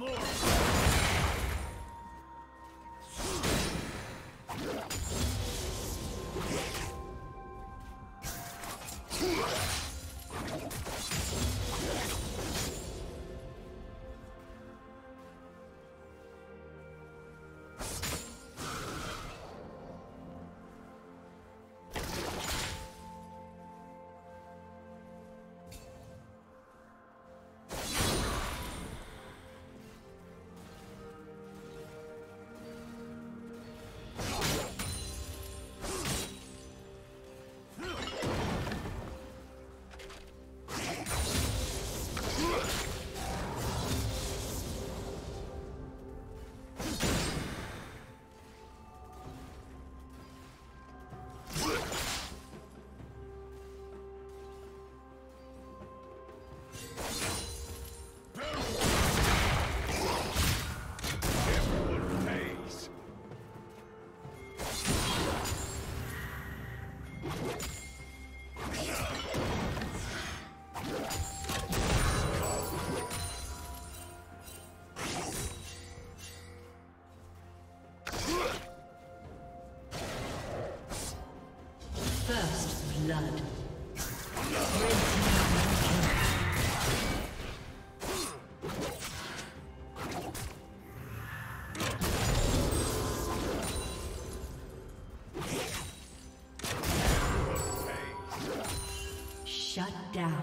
Blood. Shut down.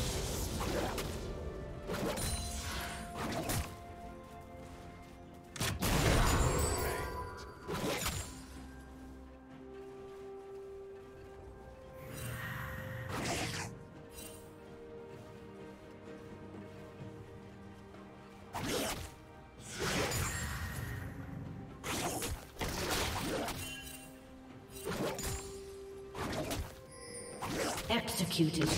Executed.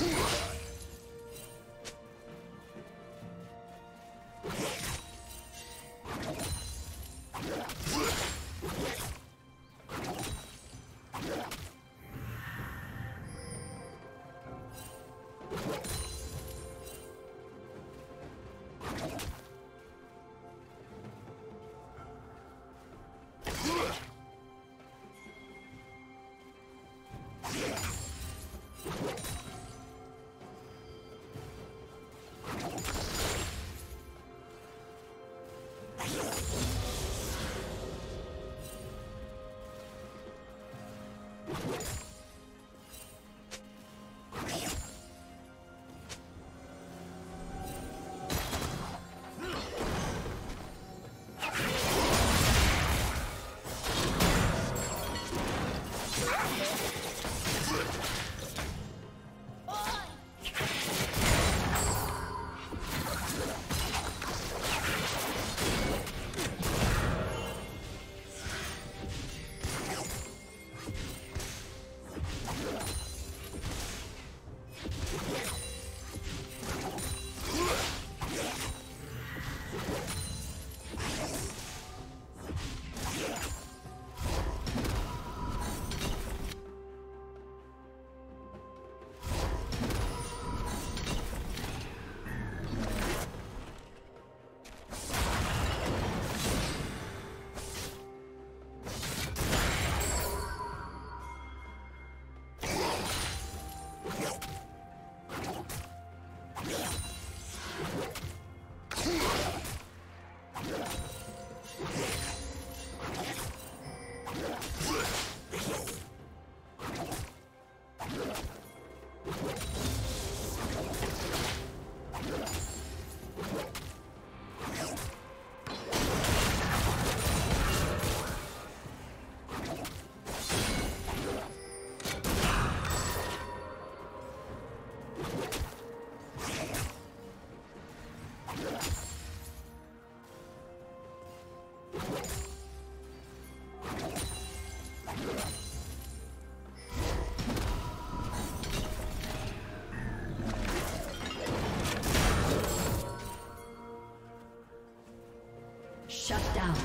Shut down. Shut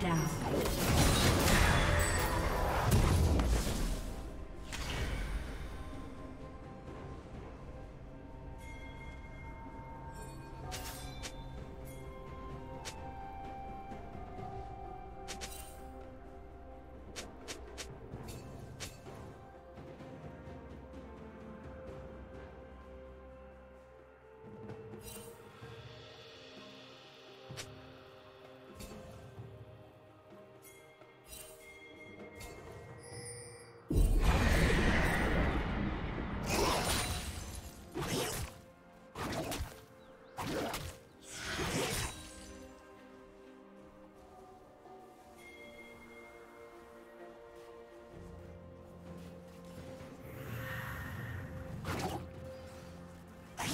down.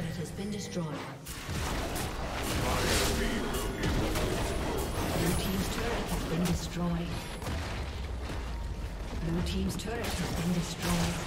turret has been destroyed. Blue team's turret has been destroyed. Blue team's turret has been destroyed.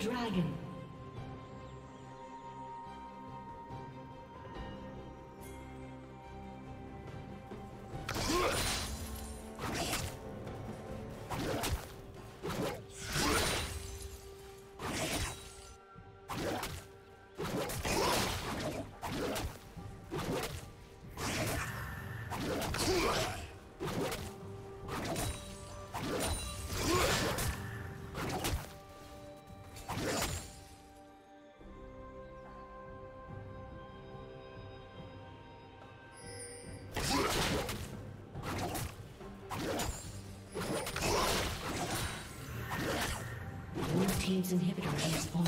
dragon. Inhibitor has fallen.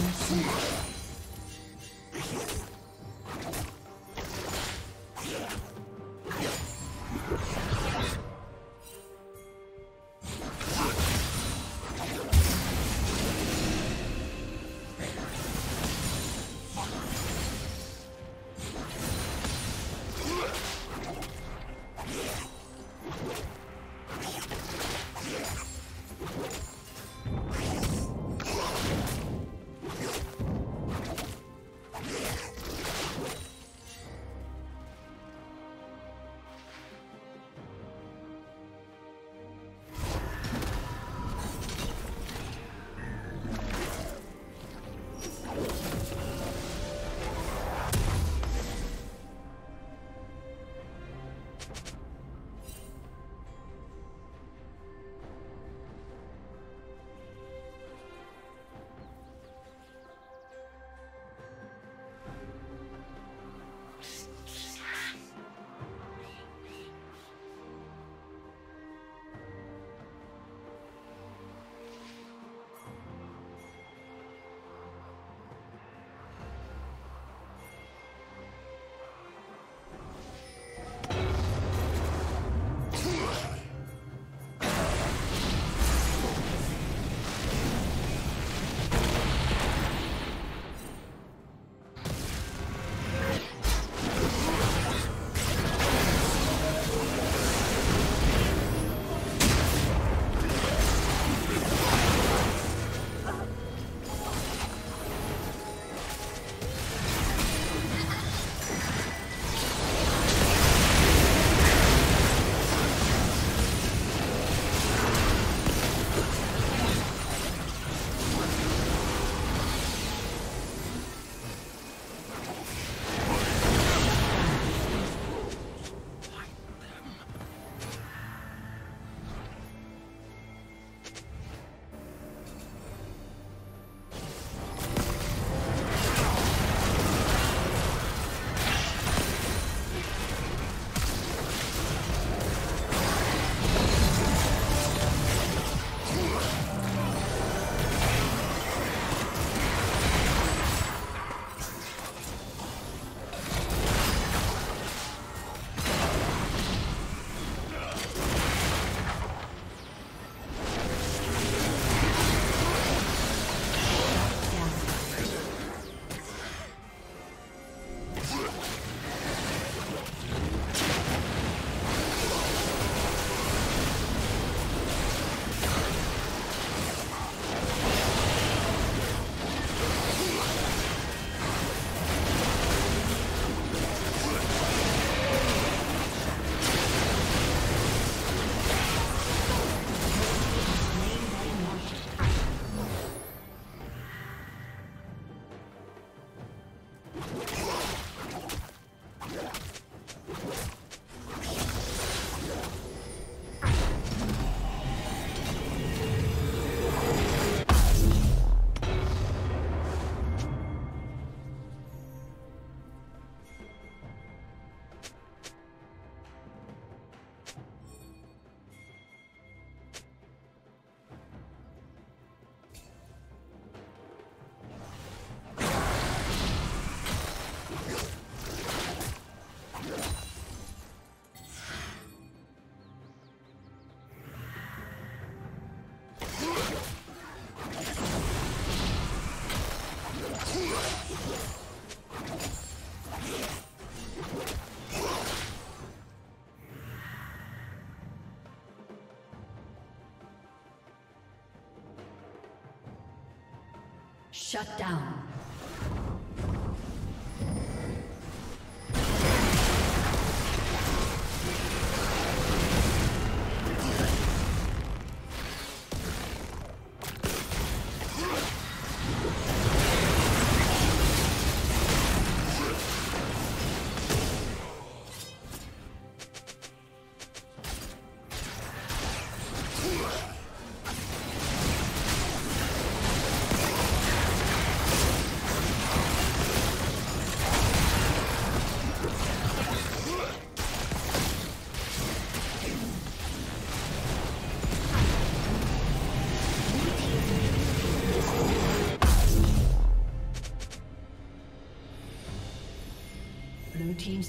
Shut down. Blue team's